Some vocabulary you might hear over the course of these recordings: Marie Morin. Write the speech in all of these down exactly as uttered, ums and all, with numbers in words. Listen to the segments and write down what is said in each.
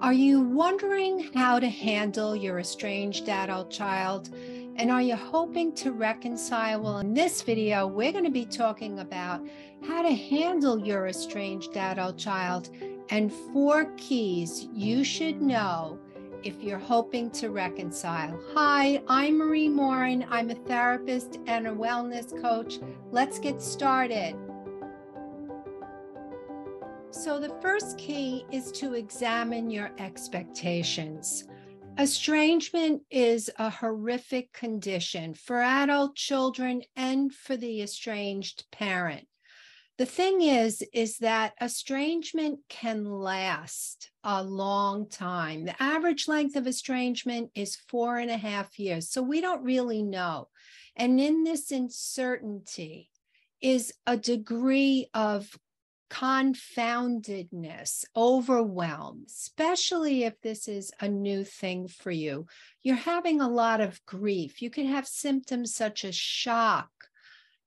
Are you wondering how to handle your estranged adult child? And are you hoping to reconcile? Well, in this video, we're going to be talking about how to handle your estranged adult child and four keys you should know if you're hoping to reconcile. Hi, I'm Marie Morin. I'm a therapist and a wellness coach. Let's get started. So the first key is to examine your expectations. Estrangement is a horrific condition for adult children and for the estranged parent. The thing is, is that estrangement can last a long time. The average length of estrangement is four and a half years, so we don't really know. And in this uncertainty is a degree of confoundedness, overwhelm, especially if this is a new thing for you. You're having a lot of grief. You can have symptoms such as shock,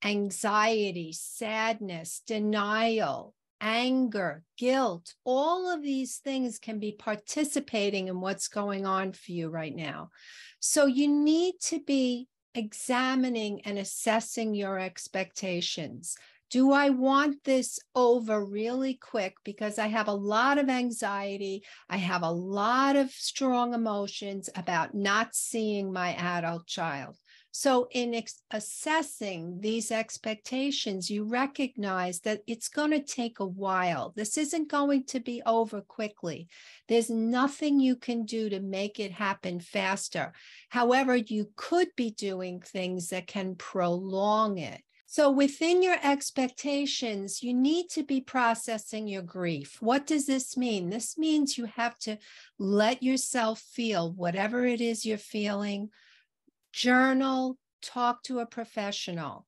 anxiety, sadness, denial, anger, guilt. All of these things can be participating in what's going on for you right now. So you need to be examining and assessing your expectations. Do I want this over really quick because I have a lot of anxiety? I have a lot of strong emotions about not seeing my adult child. So in ex- assessing these expectations, you recognize that it's going to take a while. This isn't going to be over quickly. There's nothing you can do to make it happen faster. However, you could be doing things that can prolong it. So within your expectations, you need to be processing your grief. What does this mean? This means you have to let yourself feel whatever it is you're feeling. Journal, talk to a professional.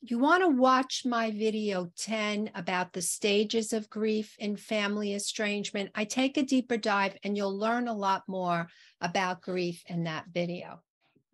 You want to watch my video ten about the stages of grief in family estrangement. I take a deeper dive and you'll learn a lot more about grief in that video.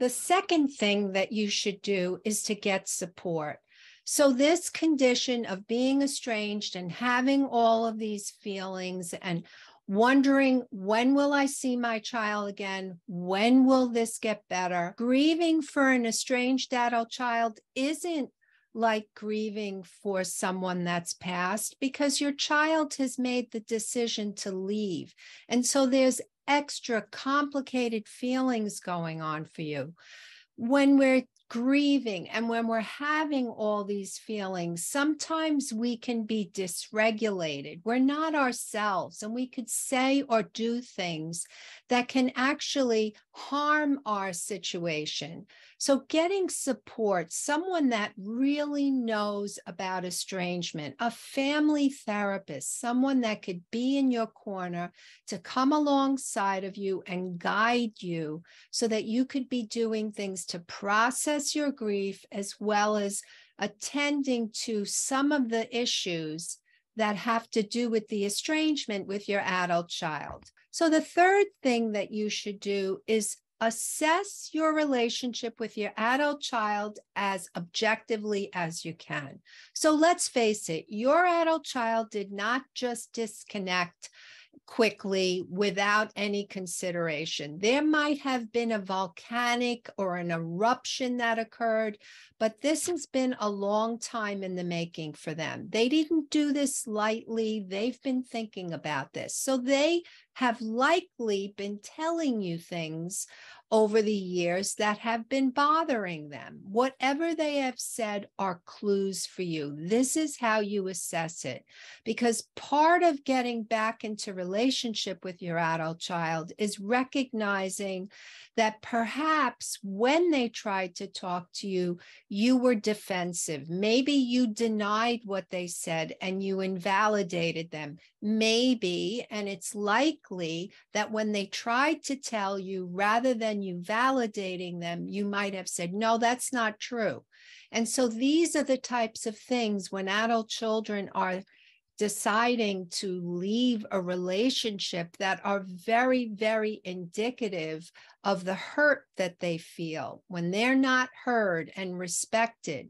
The second thing that you should do is to get support. So this condition of being estranged and having all of these feelings and wondering, when will I see my child again? When will this get better? Grieving for an estranged adult child isn't like grieving for someone that's passed because your child has made the decision to leave. And so there's extra complicated feelings going on for you. When we're grieving and when we're having all these feelings, sometimes we can be dysregulated. We're not ourselves, and we could say or do things that can actually harm our situation. So getting support, someone that really knows about estrangement, a family therapist, someone that could be in your corner to come alongside of you and guide you so that you could be doing things to process your grief as well as attending to some of the issues that have to do with the estrangement with your adult child. So the third thing that you should do is assess your relationship with your adult child as objectively as you can. So let's face it, your adult child did not just disconnect quickly without any consideration. There might have been a volcanic or an eruption that occurred, but this has been a long time in the making for them. They didn't do this lightly. They've been thinking about this. So they have likely been telling you things over the years that have been bothering them. Whatever they have said are clues for you. This is how you assess it, because part of getting back into relationship with your adult child is recognizing that perhaps when they tried to talk to you, you were defensive. Maybe you denied what they said and you invalidated them. Maybe, and it's likely that when they tried to tell you, rather than you validating them, you might have said, no, that's not true. And so these are the types of things when adult children are deciding to leave a relationship that are very, very indicative of the hurt that they feel. When they're not heard and respected,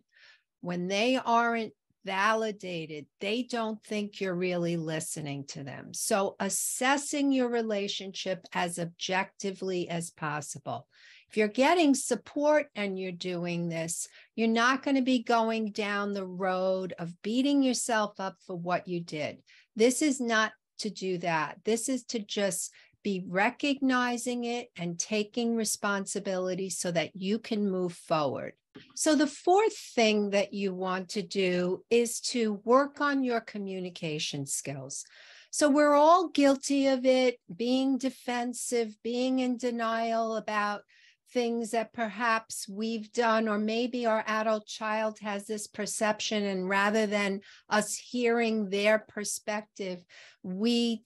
when they aren't validated. They don't think you're really listening to them. So assessing your relationship as objectively as possible. If you're getting support and you're doing this, you're not going to be going down the road of beating yourself up for what you did. This is not to do that. This is to just be recognizing it and taking responsibility so that you can move forward. So the fourth thing that you want to do is to work on your communication skills. So we're all guilty of it, being defensive, being in denial about things that perhaps we've done, or maybe our adult child has this perception, and rather than us hearing their perspective, we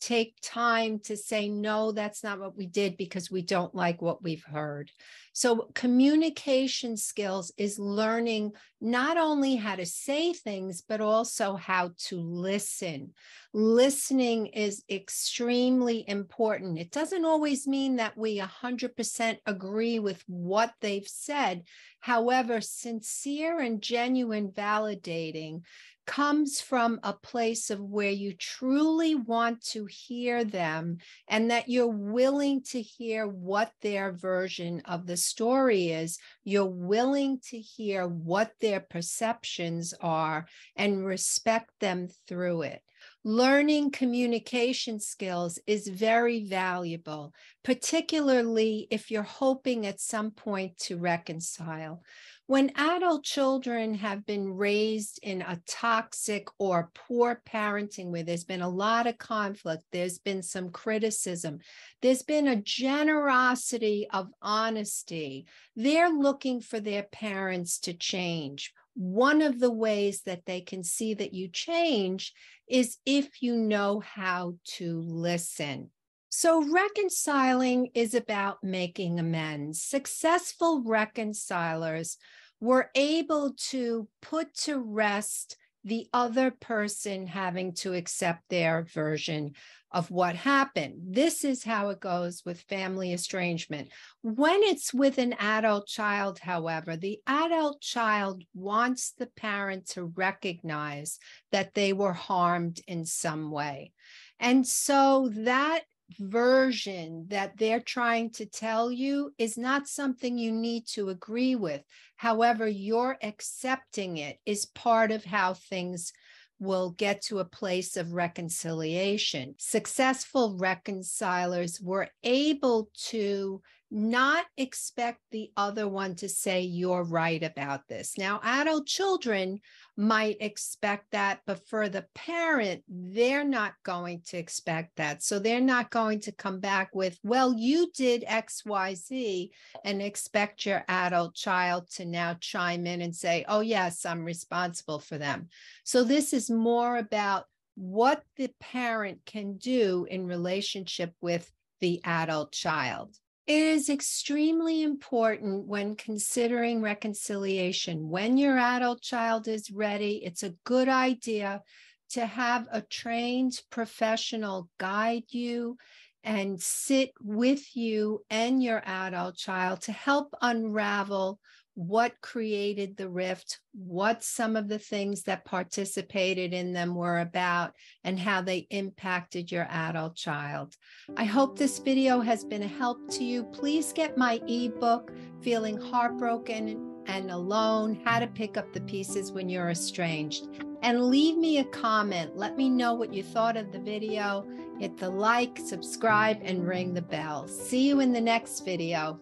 take time to say, no, that's not what we did, because we don't like what we've heard. So communication skills is learning not only how to say things, but also how to listen. Listening is extremely important. It doesn't always mean that we one hundred percent agree with what they've said. However, sincere and genuine validating comes from a place of where you truly want to hear them, and that you're willing to hear what their version of the story is. You're willing to hear what their perceptions are and respect them through it. Learning communication skills is very valuable, particularly if you're hoping at some point to reconcile. When adult children have been raised in a toxic or poor parenting where there's been a lot of conflict, there's been some criticism, there's been a generosity of honesty, they're looking for their parents to change. One of the ways that they can see that you change is if you know how to listen. So reconciling is about making amends. Successful reconcilers were able to put to rest the other person having to accept their version of what happened. This is how it goes with family estrangement. When it's with an adult child, however, the adult child wants the parent to recognize that they were harmed in some way. And so that version that they're trying to tell you is not something you need to agree with. However, your accepting it is part of how things will get to a place of reconciliation. Successful reconcilers were able to not expect the other one to say, you're right about this. Now, adult children might expect that, but for the parent, they're not going to expect that. So they're not going to come back with, well, you did X, Y, Z, and expect your adult child to now chime in and say, oh, yes, I'm responsible for them. So this is more about what the parent can do in relationship with the adult child. It is extremely important when considering reconciliation. When your adult child is ready, it's a good idea to have a trained professional guide you and sit with you and your adult child to help unravel what created the rift, what some of the things that participated in them were about, and how they impacted your adult child. I hope this video has been a help to you. Please get my ebook, Feeling Heartbroken and Alone, How to Pick Up the Pieces When You're Estranged. And leave me a comment. Let me know what you thought of the video. Hit the like, subscribe, and ring the bell. See you in the next video.